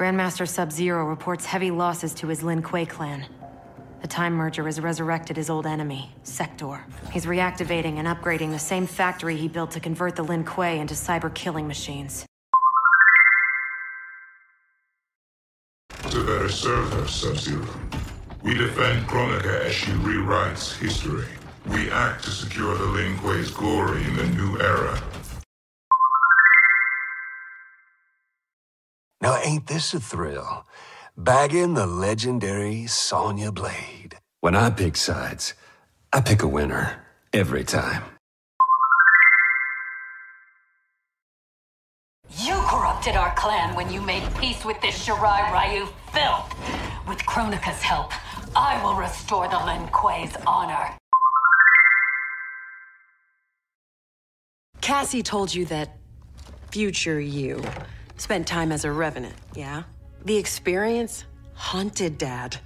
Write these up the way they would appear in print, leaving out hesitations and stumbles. Grandmaster Sub-Zero reports heavy losses to his Lin Kuei clan. The Time Merger has resurrected his old enemy, Sektor. He's reactivating and upgrading the same factory he built to convert the Lin Kuei into cyber-killing machines. To better serve her, Sub-Zero. We defend Kronika as she rewrites history. We act to secure the Lin Kuei's glory in the new era. Now ain't this a thrill? Bagging the legendary Sonya Blade. When I pick sides, I pick a winner every time. You corrupted our clan when you made peace with this Shirai Ryu filth. With Kronika's help, I will restore the Lin Kuei's honor. Cassie told you that future you spent time as a revenant, yeah? The experience haunted Dad.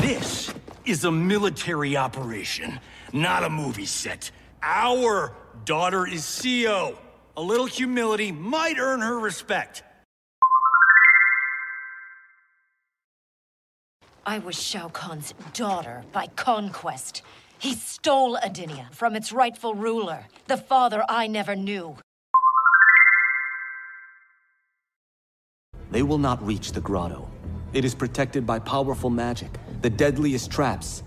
This is a military operation, not a movie set. Our daughter is CEO. A little humility might earn her respect. I was Shao Kahn's daughter by conquest. He stole Adinia from its rightful ruler, the father I never knew. They will not reach the grotto. It is protected by powerful magic, the deadliest traps.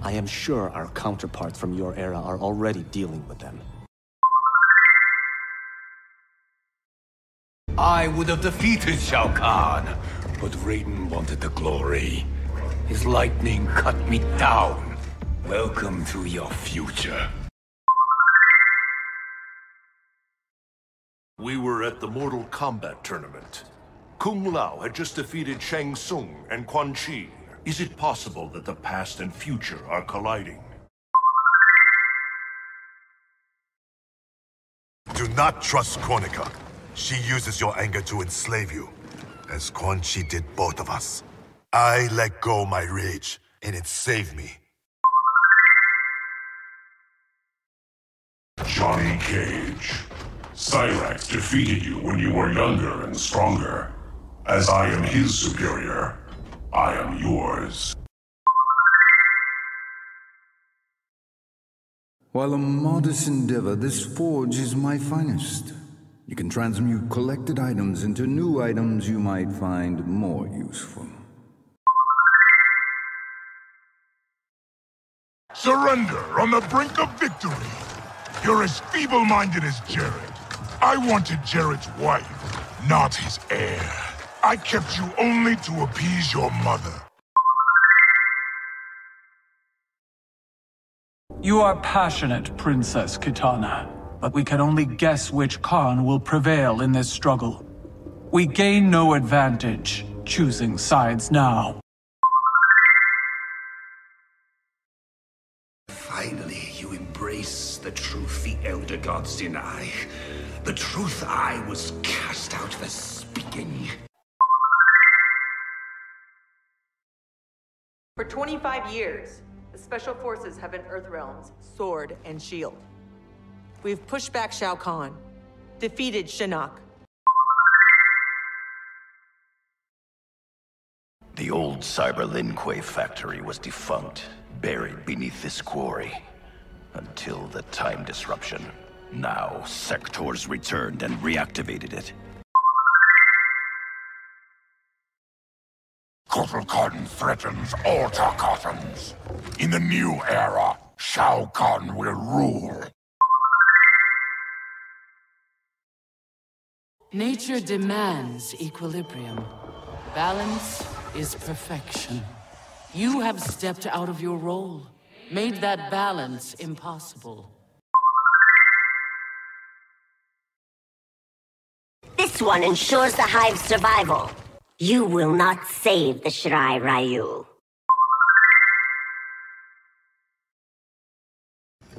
I am sure our counterparts from your era are already dealing with them. I would have defeated Shao Kahn, but Raiden wanted the glory. His lightning cut me down. Welcome to your future. We were at the Mortal Kombat tournament. Kung Lao had just defeated Shang Tsung and Quan Chi. Is it possible that the past and future are colliding? Do not trust Kronika. She uses your anger to enslave you, as Quan Chi did both of us. I let go my rage, and it saved me. Johnny Cage. Cyrax defeated you when you were younger and stronger. As I am his superior, I am yours. While a modest endeavor, this forge is my finest. You can transmute collected items into new items you might find more useful. Surrender on the brink of victory! You're as feeble-minded as Jared. I wanted Jared's wife, not his heir. I kept you only to appease your mother. You are passionate, Princess Kitana, but we can only guess which Khan will prevail in this struggle. We gain no advantage choosing sides now. Finally, you embrace the truth the Elder Gods deny. The truth I was cast out for speaking. For 25 years, the Special Forces have been Earthrealm's sword and shield. We've pushed back Shao Kahn, defeated Shinnok. The old Cyber Lin Kuei factory was defunct, buried beneath this quarry. Until the time disruption. Now, Sektor's returned and reactivated it. Kotal Khan threatens all Tarkatans. In the new era, Shao Kahn will rule. Nature demands equilibrium. Balance is perfection. You have stepped out of your role, made that balance impossible. This one ensures the Hive's survival. You will not save the Shirai Ryu.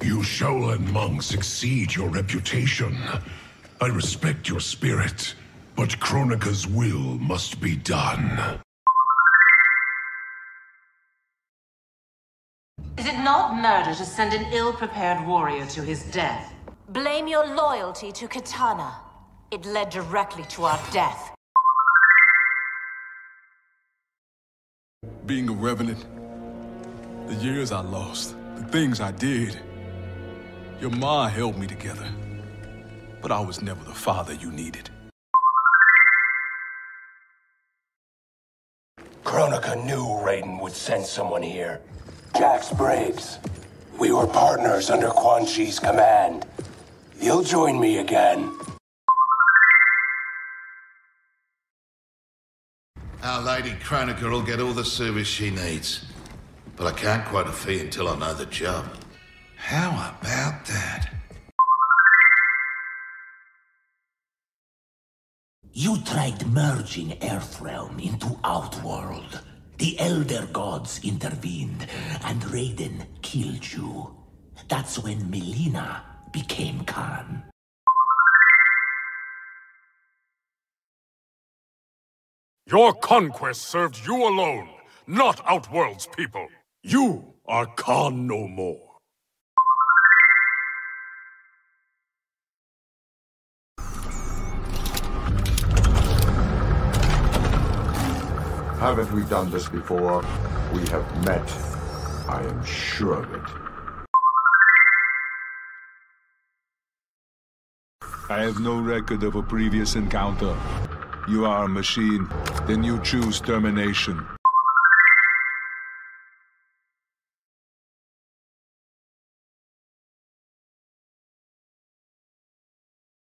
You Shaolin monks exceed your reputation. I respect your spirit, but Kronika's will must be done. Is it not murder to send an ill-prepared warrior to his death? Blame your loyalty to Kitana. It led directly to our death. Being a revenant, the years I lost, the things I did, your ma held me together. But I was never the father you needed. Kronika knew Raiden would send someone here. Jax Briggs. We were partners under Quan Chi's command. You'll join me again. Our Lady Kronika will get all the service she needs. But I can't quote a fee until I know the job. How about that? You tried merging Earthrealm into Outworld. The Elder Gods intervened, and Raiden killed you. That's when Melina became Khan. Your conquest served you alone, not Outworld's people. You are Khan no more. Haven't we done this before? We have met. I am sure of it. I have no record of a previous encounter. You are a machine, then you choose termination.